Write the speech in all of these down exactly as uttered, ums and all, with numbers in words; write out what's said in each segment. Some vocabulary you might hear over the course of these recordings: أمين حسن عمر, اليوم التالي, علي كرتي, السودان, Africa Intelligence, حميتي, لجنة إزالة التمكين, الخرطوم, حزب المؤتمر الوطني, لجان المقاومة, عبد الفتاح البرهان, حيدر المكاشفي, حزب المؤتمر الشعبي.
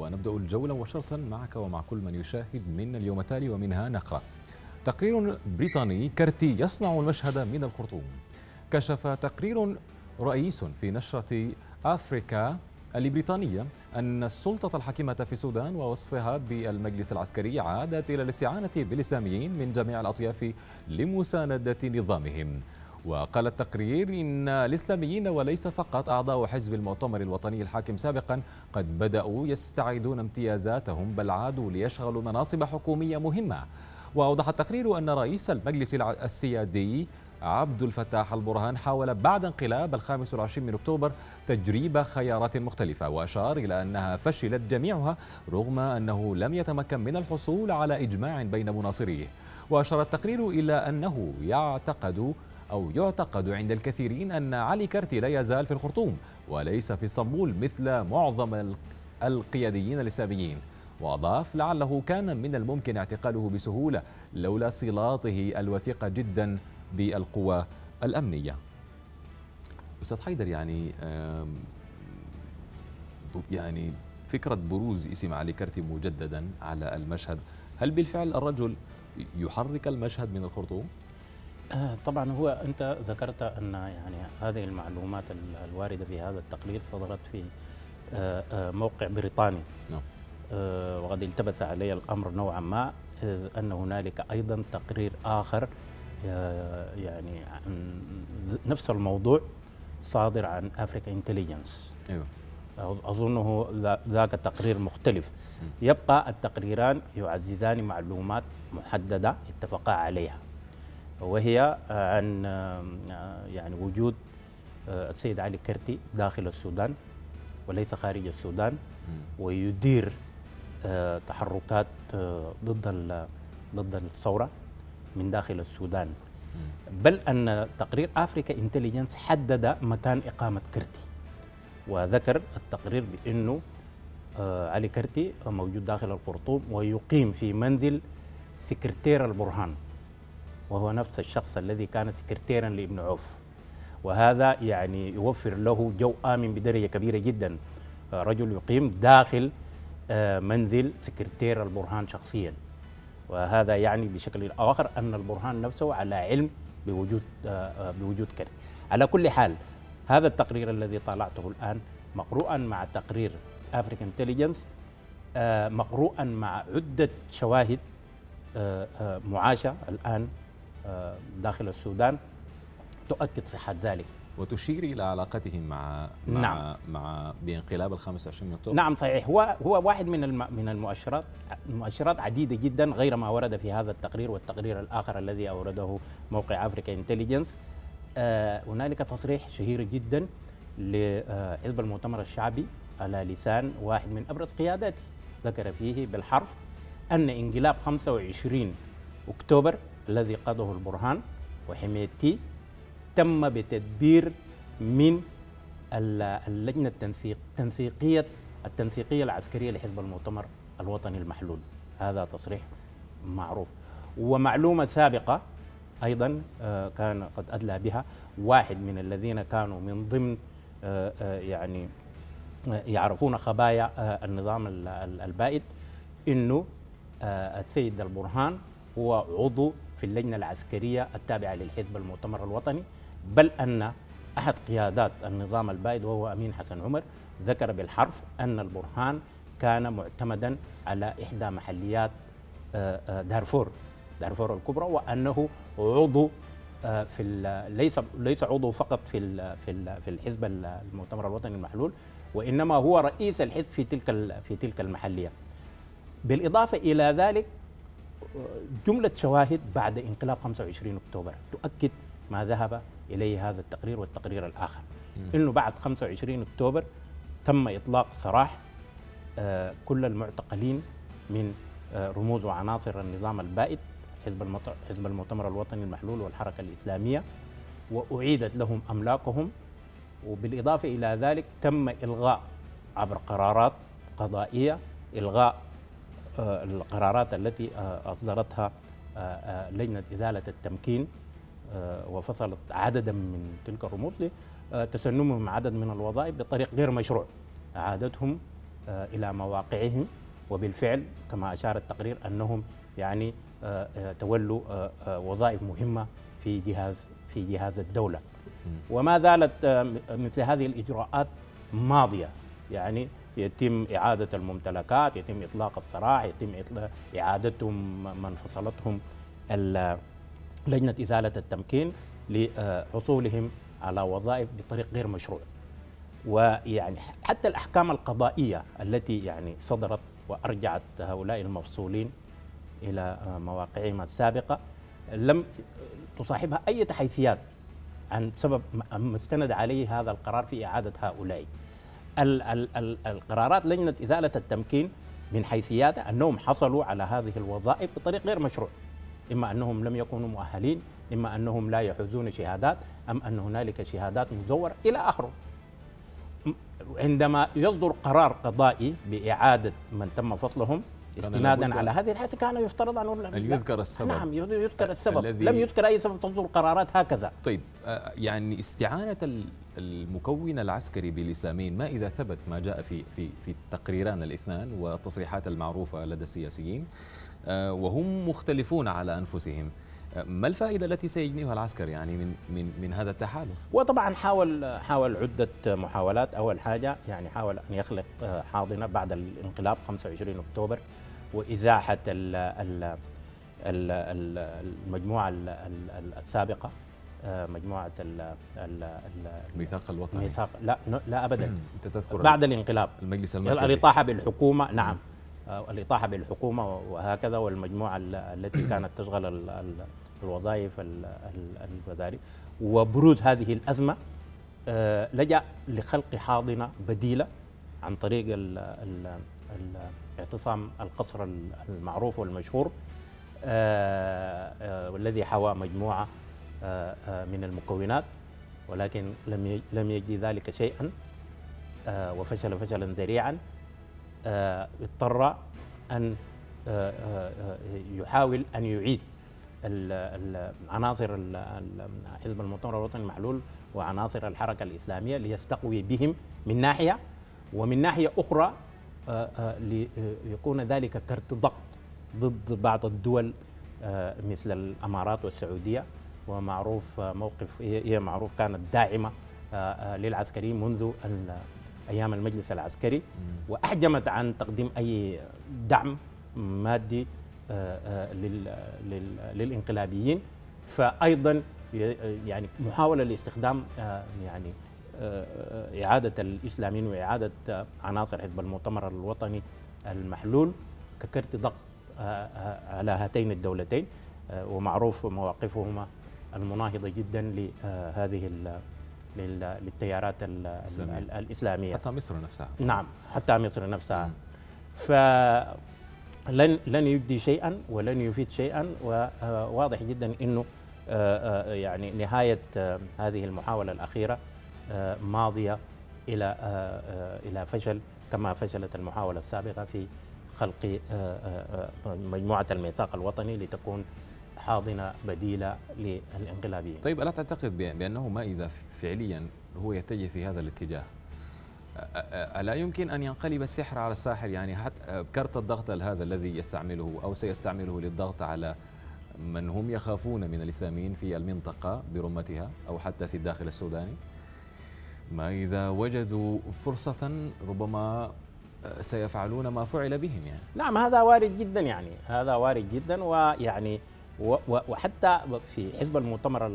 ونبدأ الجولة مباشرة معك ومع كل من يشاهد من اليوم التالي، ومنها نقرأ تقرير بريطاني كرتي يصنع المشهد من الخرطوم. كشف تقرير رئيس في نشرة أفريكا البريطانية أن السلطة الحاكمة في السودان ووصفها بالمجلس العسكري عادت إلى الاستعانة بالإسلاميين من جميع الأطياف لمساندة نظامهم. وقال التقرير إن الإسلاميين وليس فقط أعضاء حزب المؤتمر الوطني الحاكم سابقا قد بدأوا يستعيدون امتيازاتهم، بل عادوا ليشغلوا مناصب حكومية مهمة. وأوضح التقرير أن رئيس المجلس السيادي عبد الفتاح البرهان حاول بعد انقلاب الخامس والعشرين من أكتوبر تجريب خيارات مختلفة، وأشار إلى أنها فشلت جميعها رغم أنه لم يتمكن من الحصول على إجماع بين مناصريه. وأشار التقرير إلى أنه يعتقد أو يعتقد عند الكثيرين أن علي كرتي لا يزال في الخرطوم وليس في اسطنبول مثل معظم القياديين الإسلاميين. وأضاف لعله كان من الممكن اعتقاله بسهولة لولا صلاته الوثيقة جدا بالقوى الأمنية. أستاذ حيدر، يعني يعني فكرة بروز اسم علي كرتي مجددا على المشهد، هل بالفعل الرجل يحرك المشهد من الخرطوم؟ طبعا هو أنت ذكرت أن يعني هذه المعلومات الواردة في هذا التقرير صدرت في موقع بريطاني، نعم، وقد التبس علي الأمر نوعا ما أن هنالك أيضا تقرير آخر يعني عن نفس الموضوع صادر عن Africa Intelligence. أيوة. أظنه ذاك التقرير مختلف. يبقى التقريران يعززان معلومات محددة اتفقا عليها، وهي عن يعني وجود السيد علي كرتي داخل السودان وليس خارج السودان، ويدير تحركات ضد ضد الثورة من داخل السودان. بل أن تقرير أفريكا إنتليجنس حدد مكان إقامة كرتي، وذكر التقرير بأنه علي كرتي موجود داخل الخرطوم ويقيم في منزل سكرتير البرهان، وهو نفس الشخص الذي كان سكرتيرا لابن عوف، وهذا يعني يوفر له جو آمن بدرجة كبيرة جدا. رجل يقيم داخل منزل سكرتير البرهان شخصيا، وهذا يعني بشكل أو آخر أن البرهان نفسه على علم بوجود بوجود كرتي. على كل حال هذا التقرير الذي طالعته الآن مقروءا مع تقرير أفريكا إنتليجنس، مقروءا مع عدة شواهد معاشة الآن داخل السودان تؤكد صحة ذلك، وتشير إلى علاقتهم مع مع نعم. مع بانقلاب الخامس والعشرين من أكتوبر. نعم صحيح، هو هو واحد من من المؤشرات، مؤشرات عديدة جدا غير ما ورد في هذا التقرير والتقرير الآخر الذي أورده موقع أفريكا إنتليجنس. آه هنالك تصريح شهير جدا لحزب المؤتمر الشعبي على لسان واحد من أبرز قياداته، ذكر فيه بالحرف أن انقلاب خمسة وعشرين أكتوبر الذي قاده البرهان وحميتي تم بتدبير من اللجنة التنسيق تنسيقية التنسيقية العسكرية لحزب المؤتمر الوطني المحلول. هذا تصريح معروف. ومعلومة سابقة أيضا كان قد أدلى بها واحد من الذين كانوا من ضمن يعني يعرفون خبايا النظام البائد، إنه السيد البرهان هو عضو في اللجنة العسكرية التابعة للحزب المؤتمر الوطني. بل أن أحد قيادات النظام البائد وهو أمين حسن عمر ذكر بالحرف أن البرهان كان معتمدا على إحدى محليات دارفور دارفور الكبرى، وأنه عضو في ليس ليس عضو فقط في ال في ال في الحزب المؤتمر الوطني المحلول، وإنما هو رئيس الحزب في تلك في تلك المحلية. بالإضافة إلى ذلك جملة شواهد بعد انقلاب خمسة وعشرين أكتوبر تؤكد ما ذهب إليه هذا التقرير والتقرير الآخر، أنه بعد خمسة وعشرين أكتوبر تم إطلاق سراح كل المعتقلين من رموز وعناصر النظام البائد حزب المؤتمر الوطني المحلول والحركة الإسلامية، وأعيدت لهم أملاكهم. وبالإضافة إلى ذلك تم إلغاء عبر قرارات قضائية إلغاء القرارات التي أصدرتها لجنة إزالة التمكين، وفصلت عددا من تلك الرموز لتسنمهم عدد من الوظائف بطريق غير مشروع، أعادتهم إلى مواقعهم، وبالفعل كما أشار التقرير أنهم يعني تولوا وظائف مهمة في جهاز في جهاز الدولة. وما زالت مثل هذه الإجراءات ماضية، يعني يتم إعادة الممتلكات، يتم إطلاق السراح، يتم إطلاق إعادتهم من فصلتهم لجنة إزالة التمكين لحصولهم على وظائف بطريق غير مشروع. ويعني حتى الأحكام القضائية التي يعني صدرت وأرجعت هؤلاء المفصولين إلى مواقعهم السابقة لم تصاحبها أي تحيثيات عن سبب ما استند عليه هذا القرار في إعادة هؤلاء. ال ال ال القرارات لجنة إزالة التمكين من حيثياتها أنهم حصلوا على هذه الوظائف بطريق غير مشروع، إما أنهم لم يكونوا مؤهلين، إما أنهم لا يحوزون شهادات، أم أن هنالك شهادات مزورة إلى آخره. عندما يصدر قرار قضائي بإعادة من تم فصلهم استنادا على هذه الحيث كان يفترض أن يذكر السبب. نعم يذكر السبب، لم يذكر أي سبب، تصدر قرارات هكذا. طيب يعني استعانة المكون العسكري بالإسلاميين، ما إذا ثبت ما جاء في في في التقريران الاثنان والتصريحات المعروفة لدى السياسيين وهم مختلفون على أنفسهم، ما الفائدة التي سيجنيها العسكر يعني من من من هذا التحالف؟ وطبعا حاول حاول عدة محاولات. أول حاجة يعني حاول أن يخلق حاضنة بعد الانقلاب خمسة وعشرين أكتوبر وإزاحة المجموعة السابقة، مجموعة الميثاق الوطني. ميثاق لا لا أبدا. أنت تذكر بعد الانقلاب المجلس المركزي الإطاحة بالحكومة. نعم الإطاحة بالحكومة وهكذا، والمجموعة التي كانت تشغل الوظائف الوزارية. وبروز هذه الأزمة لجأ لخلق حاضنة بديلة عن طريق اعتصام القصر المعروف والمشهور والذي حوى مجموعة من المكونات، ولكن لم لم يجدي ذلك شيئا وفشل فشلا ذريعا. اضطر أن يحاول أن يعيد عناصر حزب المؤتمر الوطني المحلول وعناصر الحركة الإسلامية ليستقوي بهم من ناحية، ومن ناحية أخرى ليكون ذلك كرت ضغط ضد بعض الدول مثل الأمارات والسعودية. ومعروف موقف هي معروف كانت داعمة للعسكريين منذ أيام المجلس العسكري، وأحجمت عن تقديم أي دعم مادي للإنقلابيين. فأيضا يعني محاولة لاستخدام يعني إعادة الإسلاميين وإعادة عناصر حزب المؤتمر الوطني المحلول ككرت ضغط على هاتين الدولتين، ومعروف مواقفهما المناهضة جدا لهذه للتيارات الإسلامية حتى مصر نفسها. نعم حتى مصر نفسها. فلن لن يبدي شيئا ولن يفيد شيئا، وواضح جدا انه يعني نهاية هذه المحاولة الأخيرة ماضية الى الى فشل، كما فشلت المحاولة السابقة في خلق مجموعة الميثاق الوطني لتكون حاضنة بديلة للانقلابيين. طيب ألا تعتقد بأنه ما إذا فعليا هو يتجه في هذا الاتجاه، ألا يمكن أن ينقلب السحر على الساحر؟ يعني حتى كرت الضغط هذا الذي يستعمله أو سيستعمله للضغط على من هم يخافون من الإسلاميين في المنطقة برمتها أو حتى في الداخل السوداني، ما إذا وجدوا فرصة ربما سيفعلون ما فعل بهم يعني. نعم هذا وارد جدا، يعني هذا وارد جدا. ويعني وحتى في حزب المؤتمر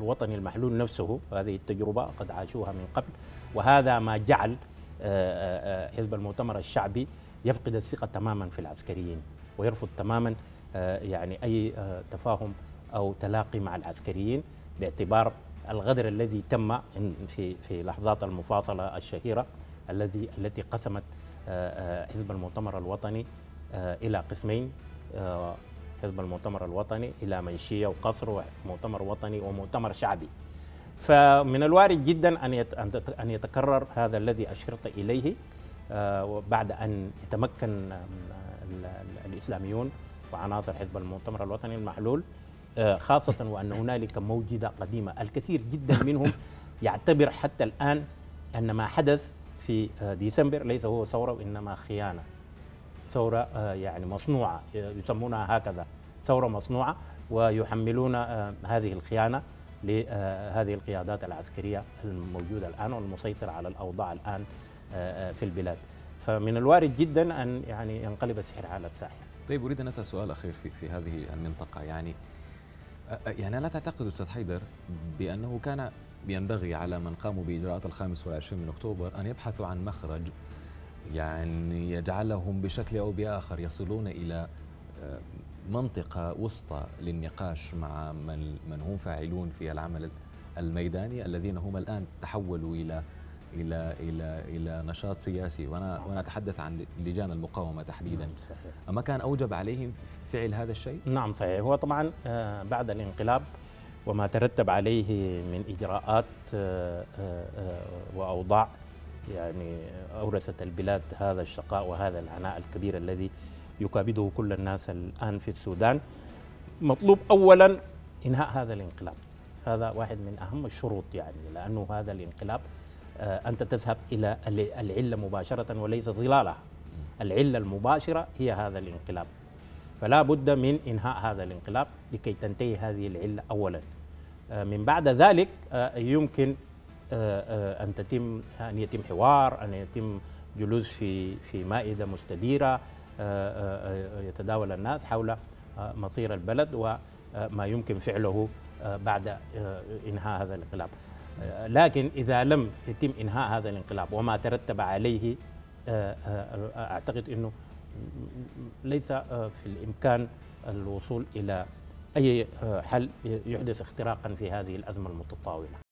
الوطني المحلول نفسه هذه التجربة قد عاشوها من قبل، وهذا ما جعل حزب المؤتمر الشعبي يفقد الثقة تماما في العسكريين ويرفض تماما يعني أي تفاهم أو تلاقي مع العسكريين، باعتبار الغدر الذي تم في في لحظات المفاصلة الشهيرة الذي التي قسمت حزب المؤتمر الوطني إلى قسمين، حزب المؤتمر الوطني إلى منشية وقصر ومؤتمر وطني ومؤتمر شعبي. فمن الوارد جدا أن أن يتكرر هذا الذي أشرت إليه بعد أن يتمكن الإسلاميون وعناصر حزب المؤتمر الوطني المحلول، خاصة وأن هنالك موجودة قديمة الكثير جدا منهم يعتبر حتى الآن أن ما حدث في ديسمبر ليس هو ثورة وإنما خيانة، ثورة يعني مصنوعة، يسمونها هكذا ثورة مصنوعة، ويحملون هذه الخيانة لهذه القيادات العسكرية الموجودة الآن والمسيطرة على الأوضاع الآن في البلاد. فمن الوارد جدا أن يعني ينقلب السحر على الساحر. طيب، أريد أن أسأل سؤال أخير في في هذه المنطقة. يعني يعني لا تعتقد أستاذ حيدر بأنه كان ينبغي على من قاموا بإجراءات الخامس والعشرين من أكتوبر أن يبحثوا عن مخرج يعني يجعلهم بشكل أو بآخر يصلون إلى منطقة وسطى للنقاش مع من من هم فاعلون في العمل الميداني الذين هم الآن تحولوا إلى إلى إلى إلى نشاط سياسي، وأنا وأنا أتحدث عن لجان المقاومة تحديدا. أما كان أوجب عليهم فعل هذا الشيء؟ نعم صحيح، هو طبعا بعد الانقلاب وما ترتب عليه من إجراءات وأوضاع يعني أورثت البلاد هذا الشقاء وهذا العناء الكبير الذي يكابده كل الناس الآن في السودان. مطلوب أولا إنهاء هذا الانقلاب، هذا واحد من أهم الشروط، يعني لأنه هذا الانقلاب أنت تذهب إلى العلة مباشرة وليس ظلالها، العلة المباشرة هي هذا الانقلاب، فلا بد من إنهاء هذا الانقلاب لكي تنتهي هذه العلة أولا. من بعد ذلك يمكن أن تتم أن يتم حوار، أن يتم جلوس في في مائدة مستديرة يتداول الناس حول مصير البلد وما يمكن فعله بعد إنهاء هذا الانقلاب. لكن إذا لم يتم إنهاء هذا الانقلاب وما ترتب عليه، أعتقد أنه ليس في الإمكان الوصول إلى أي حل يحدث اختراقا في هذه الأزمة المتطاولة.